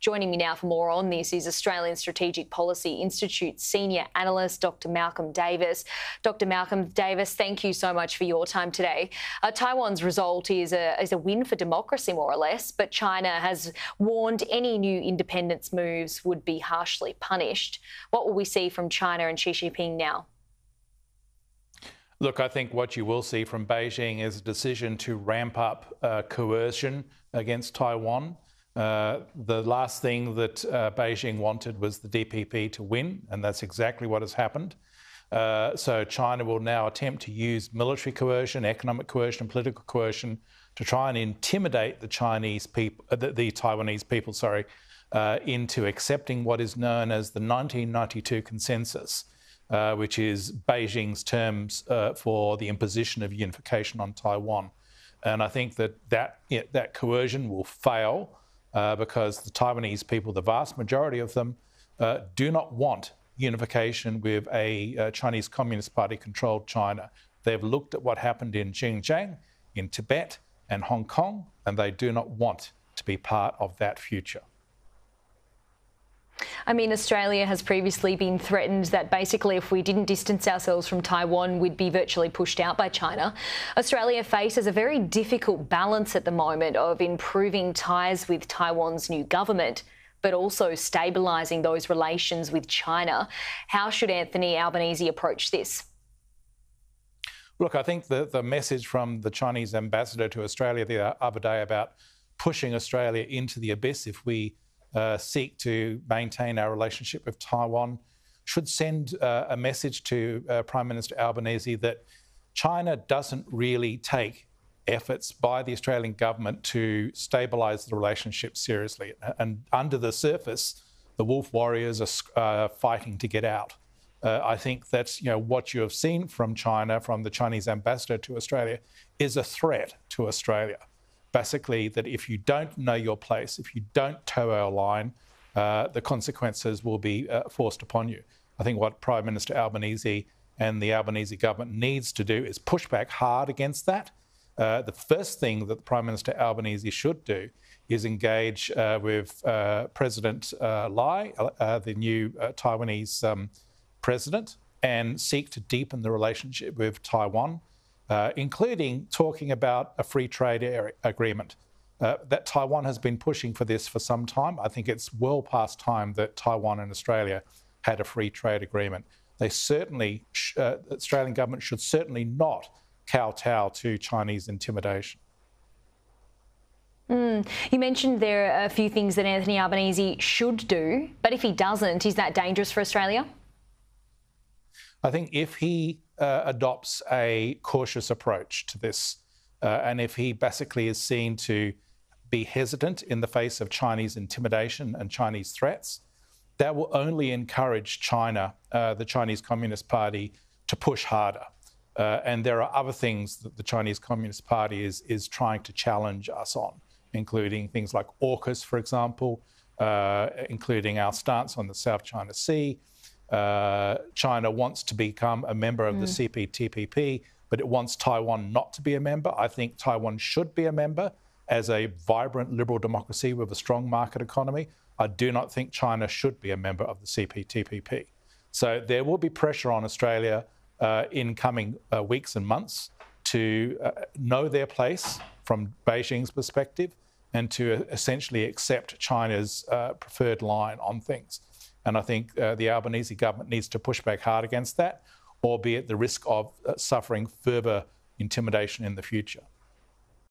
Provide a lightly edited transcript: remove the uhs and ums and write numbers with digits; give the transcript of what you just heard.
Joining me now for more on this is Australian Strategic Policy Institute Senior Analyst, Dr. Malcolm Davis. Dr. Malcolm Davis, thank you so much for your time today. Taiwan's result is a win for democracy, more or less, but China has warned any new independence moves would be harshly punished. What will we see from China and Xi Jinping now? Look, I think what you will see from Beijing is a decision to ramp up coercion against Taiwan. The last thing that Beijing wanted was the DPP to win, and that's exactly what has happened. So China will now attempt to use military coercion, economic coercion, political coercion to try and intimidate the Chinese people, the Taiwanese people, sorry, into accepting what is known as the 1992 consensus. Which is Beijing's terms for the imposition of unification on Taiwan. And I think that coercion will fail because the Taiwanese people, the vast majority of them, do not want unification with a Chinese Communist Party-controlled China. They've looked at what happened in Xinjiang, in Tibet and Hong Kong, and they do not want to be part of that future. I mean, Australia has previously been threatened that basically if we didn't distance ourselves from Taiwan, we'd be virtually pushed out by China. Australia faces a very difficult balance at the moment of improving ties with Taiwan's new government, but also stabilising those relations with China. How should Anthony Albanese approach this? Look, I think the message from the Chinese ambassador to Australia the other day about pushing Australia into the abyss if we seek to maintain our relationship with Taiwan should send a message to Prime Minister Albanese that China doesn't really take efforts by the Australian government to stabilise the relationship seriously. And under the surface, the Wolf Warriors are fighting to get out. I think that's what you have seen from China, from the Chinese ambassador to Australia, is a threat to Australia. Basically, that if you don't know your place, if you don't toe our line, the consequences will be forced upon you. I think what Prime Minister Albanese and the Albanese government needs to do is push back hard against that. The first thing that Prime Minister Albanese should do is engage with President Lai, the new Taiwanese president, and seek to deepen the relationship with Taiwan. Including talking about a free trade agreement. That Taiwan has been pushing for this for some time. I think it's well past time that Taiwan and Australia had a free trade agreement. They certainly, the Australian government should certainly not kowtow to Chinese intimidation. You mentioned there are a few things that Anthony Albanese should do, but if he doesn't, is that dangerous for Australia? I think if he adopts a cautious approach to this, and if he basically is seen to be hesitant in the face of Chinese intimidation and Chinese threats, that will only encourage China, the Chinese Communist Party, to push harder. And there are other things that the Chinese Communist Party is trying to challenge us on, including things like AUKUS, for example, including our stance on the South China Sea. China wants to become a member of the CPTPP, but it wants Taiwan not to be a member. I think Taiwan should be a member as a vibrant liberal democracy with a strong market economy. I do not think China should be a member of the CPTPP. So there will be pressure on Australia in coming weeks and months to know their place from Beijing's perspective and to essentially accept China's preferred line on things. And I think the Albanese government needs to push back hard against that, albeit the risk of suffering further intimidation in the future.